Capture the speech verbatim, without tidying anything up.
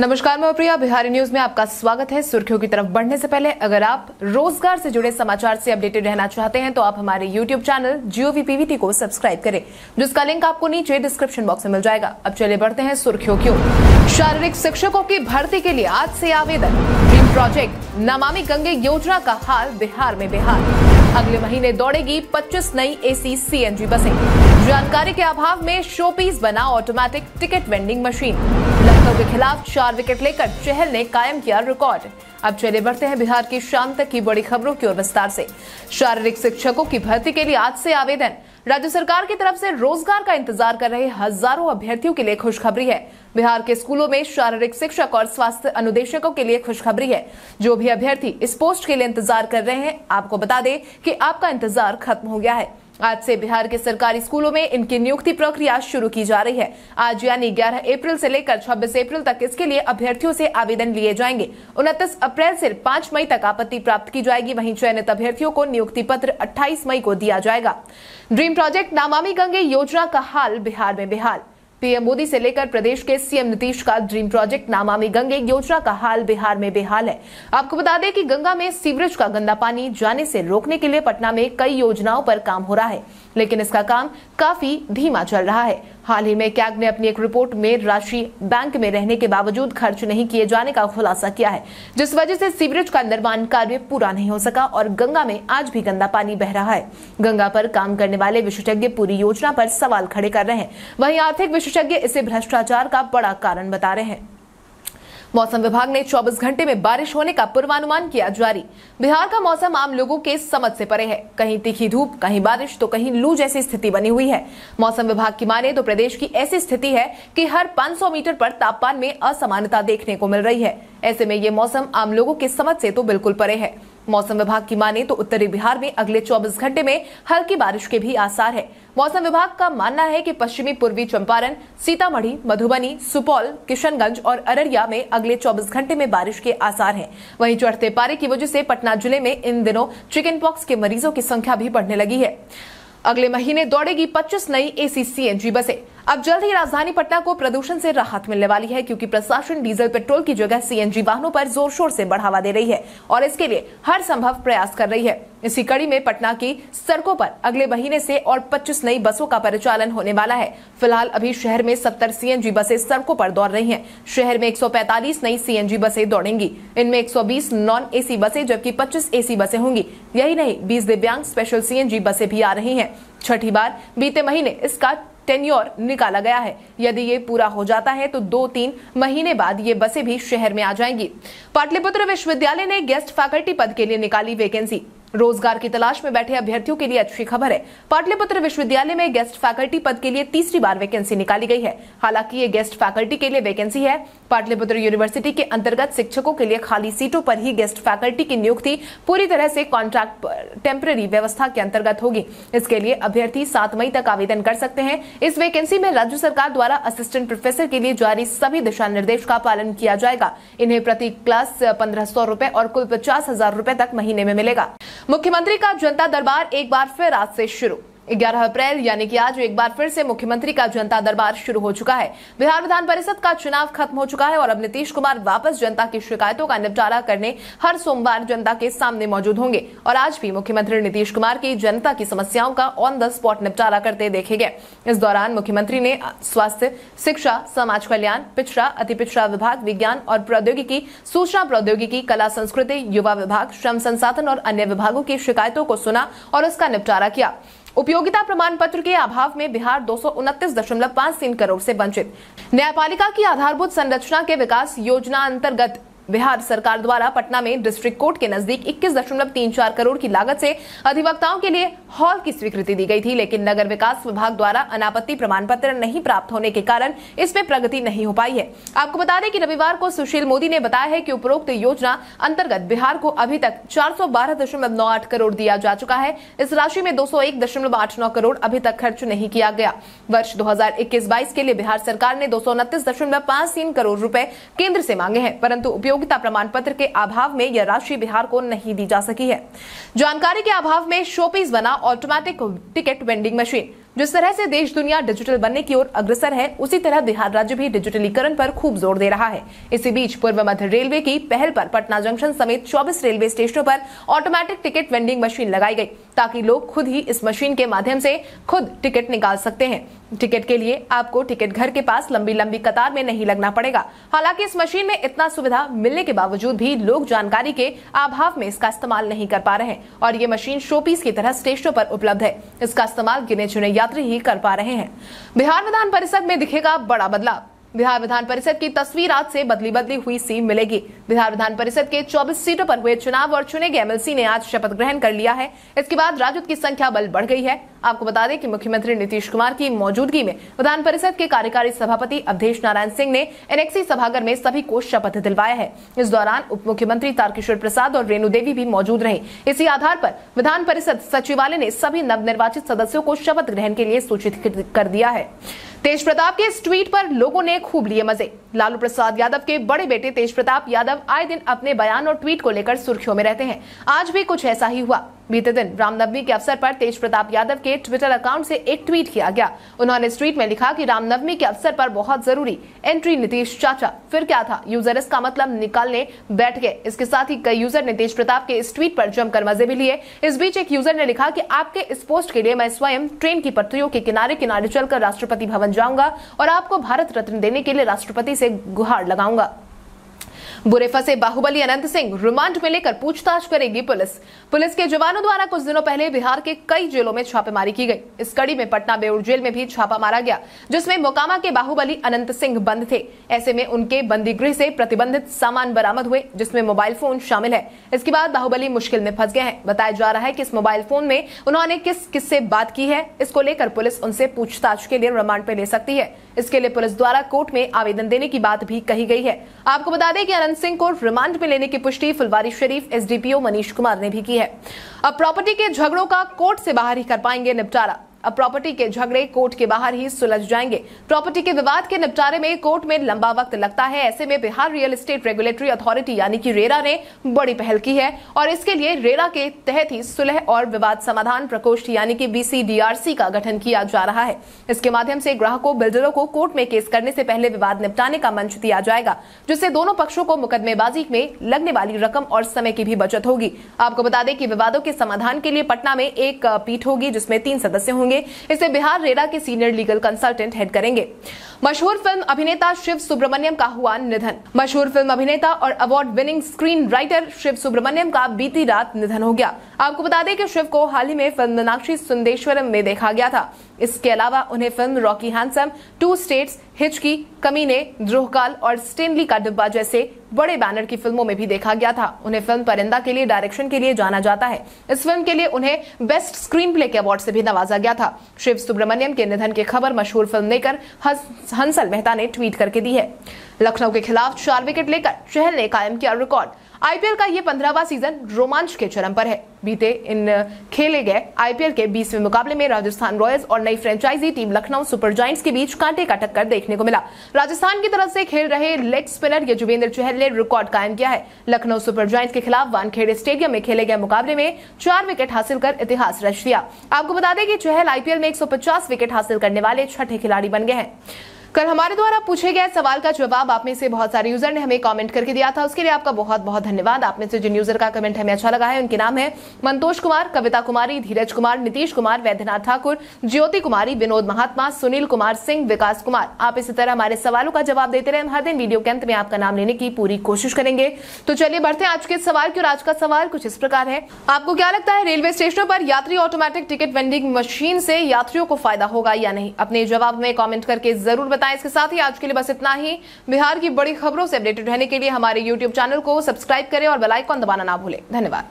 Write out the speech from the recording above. नमस्कार, मैं प्रिया बिहारी, न्यूज में आपका स्वागत है। सुर्खियों की तरफ बढ़ने से पहले अगर आप रोजगार से जुड़े समाचार से अपडेटेड रहना चाहते हैं तो आप हमारे यूट्यूब चैनल जीओवीपीवीटी को सब्सक्राइब करें, जिसका लिंक आपको नीचे डिस्क्रिप्शन बॉक्स में मिल जाएगा। अब चले बढ़ते हैं सुर्खियों की ओर। शारीरिक शिक्षकों की भर्ती के लिए आज से आवेदन, ड्रीम प्रोजेक्ट नमामि गंगे योजना का हाल बिहार में बेहाल। अगले महीने दौड़ेगी पच्चीस नई एसी सीएनजी बसें। जानकारी के अभाव में शोपीस बना automatic ticket vending machine. Lucknow के खिलाफ चार विकेट लेकर चहल ने कायम किया रिकॉर्ड। अब चले बढ़ते हैं बिहार की शाम तक की बड़ी खबरों की ओर विस्तार से। शारीरिक शिक्षकों की भर्ती के लिए आज से आवेदन, राज्य सरकार की तरफ से रोजगार का इंतजार कर रहे हजारों अभ्यर्थियों के लिए खुशखबरी है। बिहार के स्कूलों में शारीरिक शिक्षक और स्वास्थ्य अनुदेशकों के लिए खुशखबरी है। जो भी अभ्यर्थी इस पोस्ट के लिए इंतजार कर रहे हैं, आपको बता दें कि आपका इंतजार खत्म हो गया है। आज से बिहार के सरकारी स्कूलों में इनकी नियुक्ति प्रक्रिया शुरू की जा रही है। आज यानी ग्यारह अप्रैल से लेकर छब्बीस अप्रैल तक इसके लिए अभ्यर्थियों से आवेदन लिए जाएंगे। उनतीस अप्रैल से पाँच मई तक आपत्ति प्राप्त की जाएगी। वहीं चयनित अभ्यर्थियों को नियुक्ति पत्र अट्ठाईस मई को दिया जाएगा। ड्रीम प्रोजेक्ट नमामि गंगे योजना का हाल बिहार में बेहाल। पीएम मोदी से लेकर प्रदेश के सीएम नीतीश का ड्रीम प्रोजेक्ट नमामि गंगे योजना का हाल बिहार में बेहाल है। आपको बता दें कि गंगा में सीवरेज का गंदा पानी जाने से रोकने के लिए पटना में कई योजनाओं पर काम हो रहा है, लेकिन इसका काम काफी धीमा चल रहा है। हाल ही में कैग ने अपनी एक रिपोर्ट में राशि बैंक में रहने के बावजूद खर्च नहीं किए जाने का खुलासा किया है, जिस वजह से सीवरेज का निर्माण कार्य पूरा नहीं हो सका और गंगा में आज भी गंदा पानी बह रहा है। गंगा पर काम करने वाले विशेषज्ञ पूरी योजना पर सवाल खड़े कर रहे हैं। वहीं आर्थिक विशेषज्ञ इसे भ्रष्टाचार का बड़ा कारण बता रहे हैं। मौसम विभाग ने चौबीस घंटे में बारिश होने का पूर्वानुमान किया जारी। बिहार का मौसम आम लोगों के समझ से परे है। कहीं तीखी धूप, कहीं बारिश तो कहीं लू जैसी स्थिति बनी हुई है। मौसम विभाग की माने तो प्रदेश की ऐसी स्थिति है कि हर पाँच सौ मीटर पर तापमान में असमानता देखने को मिल रही है। ऐसे में ये मौसम आम लोगों के समझ से तो बिल्कुल परे है। मौसम विभाग की माने तो उत्तरी बिहार में अगले चौबीस घंटे में हल्की बारिश के भी आसार है। मौसम विभाग का मानना है कि पश्चिमी पूर्वी चंपारण, सीतामढ़ी, मधुबनी, सुपौल, किशनगंज और अररिया में अगले चौबीस घंटे में बारिश के आसार हैं। वहीं चढ़ते पारे की वजह से पटना जिले में इन दिनों चिकन पॉक्स के मरीजों की संख्या भी बढ़ने लगी है। अगले महीने दौड़ेगी पच्चीस नई एसी सीएनजी बसें। अब जल्द ही राजधानी पटना को प्रदूषण से राहत मिलने वाली है, क्योंकि प्रशासन डीजल पेट्रोल की जगह सीएनजी वाहनों पर जोर शोर से बढ़ावा दे रही है और इसके लिए हर संभव प्रयास कर रही है। इसी कड़ी में पटना की सड़कों पर अगले महीने से और पच्चीस नई बसों का परिचालन होने वाला है। फिलहाल अभी शहर में सत्तर सीएनजी बसें सड़कों पर दौड़ रही हैं। शहर में एक सौ पैंतालीस नई सीएनजी बसें दौड़ेंगी। इनमें एक सौ बीस नॉन एसी बसें जबकि पच्चीस एसी बसें होंगी। यही नहीं, बीस दिव्यांग स्पेशल सीएनजी बसें भी आ रही हैं। छठी बार बीते महीने इसका टेन्योर निकाला गया है। यदि ये पूरा हो जाता है तो दो तीन महीने बाद ये बसें भी शहर में आ जाएंगी। पाटलिपुत्र विश्वविद्यालय ने गेस्ट फैकल्टी पद के लिए निकाली वैकेंसी। रोजगार की तलाश में बैठे अभ्यर्थियों के लिए अच्छी खबर है। पाटलिपुत्र विश्वविद्यालय में गेस्ट फैकल्टी पद के लिए तीसरी बार वैकेंसी निकाली गई है। हालांकि ये गेस्ट फैकल्टी के लिए वैकेंसी है। पाटलिपुत्र यूनिवर्सिटी के अंतर्गत शिक्षकों के लिए खाली सीटों पर ही गेस्ट फैकल्टी की नियुक्ति पूरी तरह से कॉन्ट्रैक्ट पर टेम्परेरी व्यवस्था के अंतर्गत होगी। इसके लिए अभ्यर्थी सात मई तक आवेदन कर सकते हैं। इस वैकेंसी में राज्य सरकार द्वारा असिस्टेंट प्रोफेसर के लिए जारी सभी दिशा निर्देश का पालन किया जाएगा। इन्हें प्रति क्लास पंद्रह सौ रूपये और कुल पचास हजार रूपये तक महीने में मिलेगा। मुख्यमंत्री का जनता दरबार एक बार फिर आज से शुरू। ग्यारह अप्रैल यानी कि आज एक बार फिर से मुख्यमंत्री का जनता दरबार शुरू हो चुका है। बिहार विधान परिषद का चुनाव खत्म हो चुका है और अब नीतीश कुमार वापस जनता की शिकायतों का निपटारा करने हर सोमवार जनता के सामने मौजूद होंगे। और आज भी मुख्यमंत्री नीतीश कुमार की जनता की समस्याओं का ऑन द स्पॉट निपटारा करते देखे गए। इस दौरान मुख्यमंत्री ने स्वास्थ्य, शिक्षा, समाज कल्याण, पिछड़ा अति पिछड़ा विभाग, विज्ञान और प्रौद्योगिकी, सूचना प्रौद्योगिकी, कला संस्कृति, युवा विभाग, श्रम संसाधन और अन्य विभागों की शिकायतों को सुना और उसका निपटारा किया। उपयोगिता प्रमाण पत्र के अभाव में बिहार दो सौ उनतीस दशमलव पाँच तीन करोड़ से वंचित। न्यायपालिका की आधारभूत संरचना के विकास योजना अंतर्गत बिहार सरकार द्वारा पटना में डिस्ट्रिक्ट कोर्ट के नजदीक इक्कीस दशमलव तीन चार करोड़ की लागत से अधिवक्ताओं के लिए हॉल की स्वीकृति दी गई थी, लेकिन नगर विकास विभाग द्वारा अनापत्ति प्रमाण पत्र नहीं प्राप्त होने के कारण इसमें प्रगति नहीं हो पाई है। आपको बता दें कि रविवार को सुशील मोदी ने बताया है कि उपरोक्त योजना अंतर्गत बिहार को अभी तक चार सौ बारह दशमलव नौ आठ करोड़ दिया जा चुका है। इस राशि में दो सौ एक दशमलव आठ नौ करोड़ अभी तक खर्च नहीं किया गया। वर्ष दो हजार इक्कीस बाईस के लिए बिहार सरकार ने दो सौ उनतीस दशमलव पाँच तीन करोड़ रूपए केंद्र से मांगे हैं, परंतु उपयोगिता प्रमाण पत्र के अभाव में यह राशि बिहार को नहीं दी जा सकी है। जानकारी के अभाव में शोपीस बना ऑटोमेटिक टिकट वेंडिंग मशीन। जिस तरह से देश दुनिया डिजिटल बनने की ओर अग्रसर है, उसी तरह बिहार राज्य भी डिजिटलीकरण पर खूब जोर दे रहा है। इसी बीच पूर्व मध्य रेलवे की पहल पर पटना जंक्शन समेत चौबीस रेलवे स्टेशनों पर ऑटोमेटिक टिकट वेंडिंग मशीन लगाई गई, ताकि लोग खुद ही इस मशीन के माध्यम से खुद टिकट निकाल सकते हैं। टिकट के लिए आपको टिकट घर के पास लंबी लंबी कतार में नहीं लगना पड़ेगा। हालांकि इस मशीन में इतना सुविधा मिलने के बावजूद भी लोग जानकारी के अभाव में इसका इस्तेमाल नहीं कर पा रहे हैं और ये मशीन शोपीस की तरह स्टेशनों पर उपलब्ध है। इसका इस्तेमाल गिने चुने यात्री ही कर पा रहे हैं। बिहार विधान परिषद में दिखेगा बड़ा बदलाव। बिहार विधान परिषद की तस्वीर आज से बदली बदली हुई सी मिलेगी। बिहार विधान परिषद के चौबीस सीटों पर हुए चुनाव और चुने गए एमएलसी ने आज शपथ ग्रहण कर लिया है। इसके बाद राजद की संख्या बल बढ़ गई है। आपको बता दें कि मुख्यमंत्री नीतीश कुमार की मौजूदगी में विधान परिषद के कार्यकारी सभापति अवधेश नारायण सिंह ने एनेक्सी सभागार में सभी को शपथ दिलवाया है। इस दौरान उप मुख्यमंत्री तारकिशोर प्रसाद और रेणु देवी भी मौजूद रहे। इसी आधार पर विधान परिषद सचिवालय ने सभी नवनिर्वाचित सदस्यों को शपथ ग्रहण के लिए सूचित कर दिया है। तेज प्रताप के इस ट्वीट पर लोगों ने खूब लिए मजे। लालू प्रसाद यादव के बड़े बेटे तेज प्रताप यादव आए दिन अपने बयान और ट्वीट को लेकर सुर्खियों में रहते हैं। आज भी कुछ ऐसा ही हुआ। बीते दिन रामनवमी के अवसर पर तेज प्रताप यादव के ट्विटर अकाउंट से एक ट्वीट किया गया। उन्होंने इस ट्वीट में लिखा कि रामनवमी के अवसर पर बहुत जरूरी एंट्री नीतीश चाचा, फिर क्या था, यूजर इसका मतलब निकालने बैठ गए। इसके साथ ही कई यूजर ने तेज प्रताप के इस ट्वीट पर जमकर मजे भी लिए। इस बीच एक यूजर ने लिखा कि आपके इस पोस्ट के लिए मैं स्वयं ट्रेन की पटरियों के किनारे किनारे चलकर राष्ट्रपति भवन जाऊंगा और आपको भारत रत्न देने के लिए राष्ट्रपति से गुहार लगाऊंगा। बुरे फंसे बाहुबली अनंत सिंह रिमांड में लेकर पूछताछ करेगी पुलिस। पुलिस के जवानों द्वारा कुछ दिनों पहले बिहार के कई जेलों में छापेमारी की गई। इस कड़ी में पटना बेउर जेल में भी छापा मारा गया, जिसमें मोकामा के बाहुबली अनंत सिंह बंद थे। ऐसे में उनके बंदी गृह से प्रतिबंधित सामान बरामद हुए, जिसमें मोबाइल फोन शामिल है। इसके बाद बाहुबली मुश्किल में फंस गए हैं। बताया जा रहा है कि इस मोबाइल फोन में उन्होंने किस किस से बात की है, इसको लेकर पुलिस उनसे पूछताछ के लिए रिमांड पर ले सकती है। इसके लिए पुलिस द्वारा कोर्ट में आवेदन देने की बात भी कही गई है। आपको बता दें कि अनंत सिंह को रिमांड में लेने की पुष्टि फुलवारी शरीफ एसडीपीओ मनीष कुमार ने भी की है। अब प्रॉपर्टी के झगड़ों का कोर्ट से बाहर ही कर पाएंगे निपटारा। अब प्रॉपर्टी के झगड़े कोर्ट के बाहर ही सुलझ जाएंगे। प्रॉपर्टी के विवाद के निपटारे में कोर्ट में लंबा वक्त लगता है। ऐसे में Bihar real estate regulatory authority यानी कि रेरा ने बड़ी पहल की है और इसके लिए रेरा के तहत ही सुलह और विवाद समाधान प्रकोष्ठ यानी कि बीसीडीआरसी का गठन किया जा रहा है। इसके माध्यम से ग्राहकों बिल्डरों को कोर्ट में केस करने से पहले विवाद निपटाने का मंच दिया जाएगा, जिससे दोनों पक्षों को मुकदमेबाजी में लगने वाली रकम और समय की भी बचत होगी। आपको बता दें कि विवादों के समाधान के लिए पटना में एक पीठ होगी, जिसमें तीन सदस्य होंगे। इसे बिहार रेरा के सीनियर लीगल कंसल्टेंट हेड करेंगे। मशहूर फिल्म अभिनेता शिव सुब्रमण्यम का हुआ निधन। मशहूर फिल्म अभिनेता और award winning screen writer Shiv Subramaniam का बीती रात निधन हो गया। आपको बता दें कि शिव को हाल ही में फिल्म मीनाक्षी सुंदेश्वरम में देखा गया था। इसके अलावा उन्हें फिल्म Rocky Handsome, Two States, Hichki, Kaminey, Drohkaal और स्टेनली का डिब्बा जैसे बड़े बैनर की फिल्मों में भी देखा गया था। उन्हें फिल्म परिंदा के लिए डायरेक्शन के लिए जाना जाता है। इस फिल्म के लिए उन्हें बेस्ट स्क्रीन प्ले के अवार्ड से भी नवाजा गया था। शिव सुब्रमण्यम के निधन की खबर मशहूर फिल्म लेकर हंसल मेहता ने ट्वीट करके दी है। लखनऊ के खिलाफ चार विकेट लेकर चहल ने कायम किया रिकॉर्ड। आईपीएल का ये पंद्रहवां सीजन रोमांच के चरम पर है। बीते इन खेले गए आईपीएल के बीसवें मुकाबले में राजस्थान रॉयल्स और नई franchise team Lucknow Super Giants के बीच कांटे का टक्कर देखने को मिला। राजस्थान की तरफ से खेल रहे लेग स्पिनर यजुवेंद्र चहल ने रिकॉर्ड कायम किया है। लखनऊ सुपर जायंट्स के खिलाफ वानखेड़े स्टेडियम में खेले गए मुकाबले में चार विकेट हासिल कर इतिहास रच दिया। आपको बता दें कि चहल आईपीएल में एक सौ पचास विकेट हासिल करने वाले छठे खिलाड़ी बन गए हैं। कल हमारे द्वारा पूछे गए सवाल का जवाब आप में से बहुत सारे यूजर ने हमें कमेंट करके दिया था, उसके लिए आपका बहुत बहुत धन्यवाद। आप में से जिन यूजर का कमेंट हमें अच्छा लगा है उनके नाम है मंतोष कुमार, कविता कुमारी, धीरज कुमार, नीतीश कुमार, वैद्यनाथ ठाकुर, ज्योति कुमारी, विनोद महात्मा, सुनील कुमार सिंह, विकास कुमार। आप इसी तरह हमारे सवालों का जवाब देते रहे। हम हर दिन वीडियो के अंत में आपका नाम लेने की पूरी कोशिश करेंगे। तो चलिए बढ़ते हैं आज के सवाल की। और आज का सवाल कुछ इस प्रकार है, आपको क्या लगता है रेलवे स्टेशनों पर यात्री ऑटोमेटिक टिकट वेंडिंग मशीन से यात्रियों को फायदा होगा या नहीं? अपने जवाब में कॉमेंट करके जरूर। इसके साथ ही आज के लिए बस इतना ही। बिहार की बड़ी खबरों से अपडेटेड रहने के लिए हमारे यूट्यूब चैनल को सब्सक्राइब करें और बेल आइकॉन दबाना ना भूलें। धन्यवाद।